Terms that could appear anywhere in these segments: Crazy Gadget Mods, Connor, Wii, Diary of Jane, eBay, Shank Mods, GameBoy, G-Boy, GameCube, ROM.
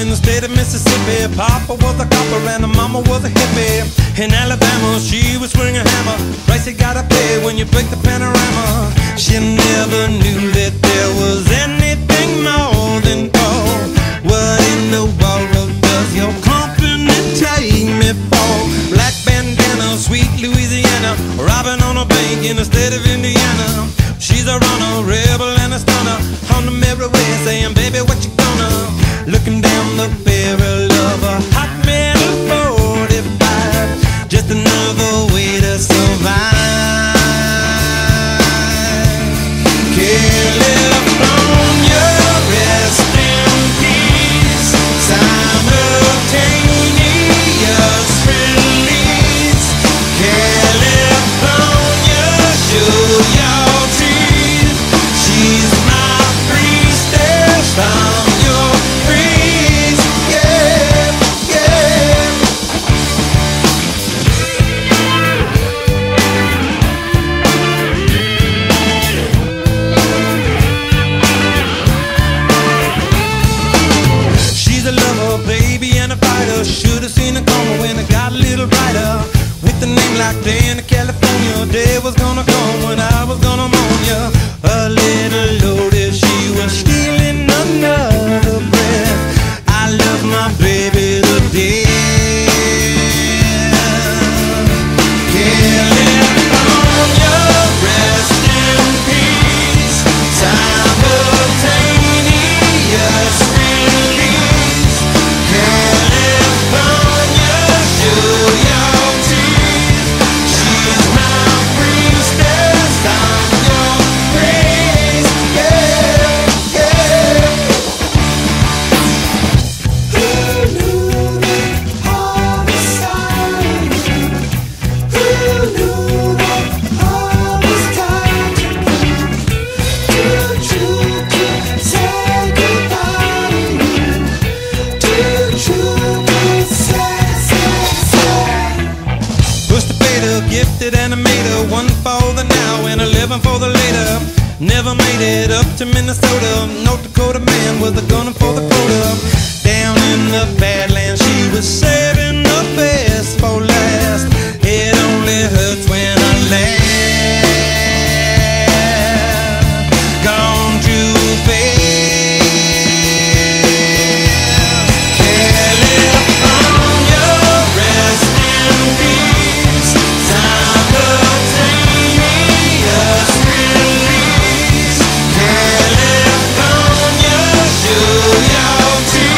in the state of Mississippi. Papa was a copper and her mama was a hippie. In Alabama, she was swinging a hammer. Price you gotta pay when you break the panorama. She never knew that there was anything more than gold. What in the world does your company take me for? Black bandana, sweet Louisiana, robbing on a bank in the state of Indiana. She's a runner, rebel and a stunner, on the merry way saying, baby, what you gonna? Looking down the barrel of a hot metal 45, just another way to survive. Can't live on your rest in peace, simultaneous release. Can't live on your show. Should've seen her coming when it got a little brighter. With a name like Dan in California, day was gonna come when I was gonna mourn ya. A little loaded, she was stealing another breath. I love my baby to death. Can't live on ya, rest in peace, simultaneous. Gifted animator, one for the now and 11 for the later. Never made it up to Minnesota. North Dakota man was a gunning for the quota. Down in the Badlands, she was saving the best for last. It only hurts when I laugh. Gone too fast. California, rest in peace. Release, California, show your teeth.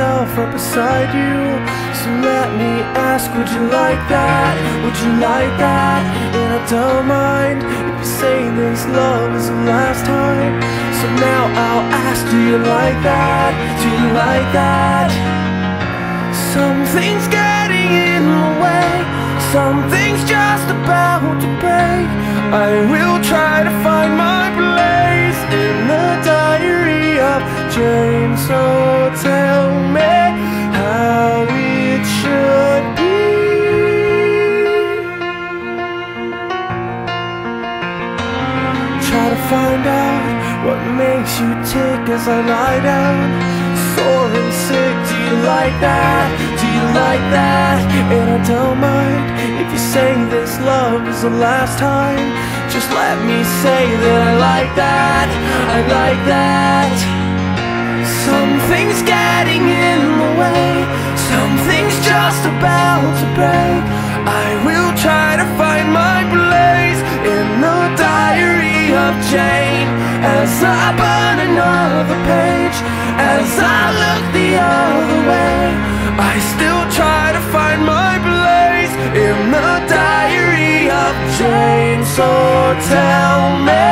myself right beside you. So let me ask, would you like that? Would you like that? And I don't mind if you say this love is the last time. So now I'll ask, do you like that? Do you like that? Something's getting in the way, something's just about to break. I will try to find my place in the Diary of Jane. So tell me how it should be. Try to find out what makes you tick as I lie down, sore and sick. Do you like that? Do you like that? And I don't mind if you say this love is the last time. Just let me say that I like that, I like that. Something's getting in the way, something's just about to break. I will try to find my place in the Diary of Jane. As I burn another page, as I look the other way, I still try to find my place in the Diary of Jane. So tell me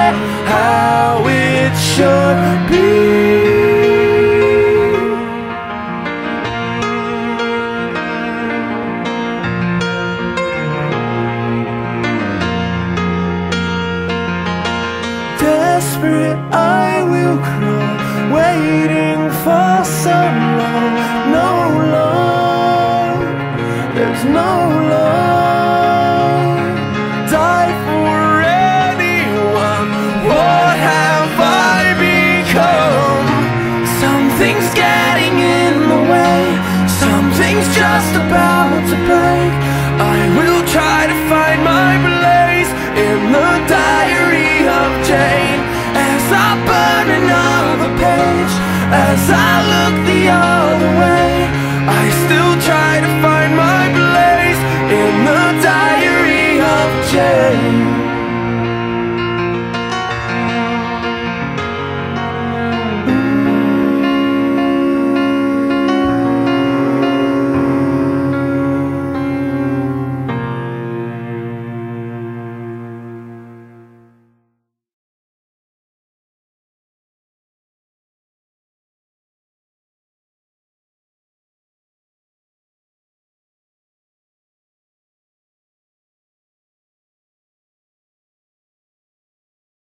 how it should be. Desperate, I will crawl, waiting for someone. No love, there's no love. Die for anyone, what have I become? Something's getting in the way, something's just about to break. I will try to find my place in the Diary of Jane. As I burn another page, as I look the other way, I still try to find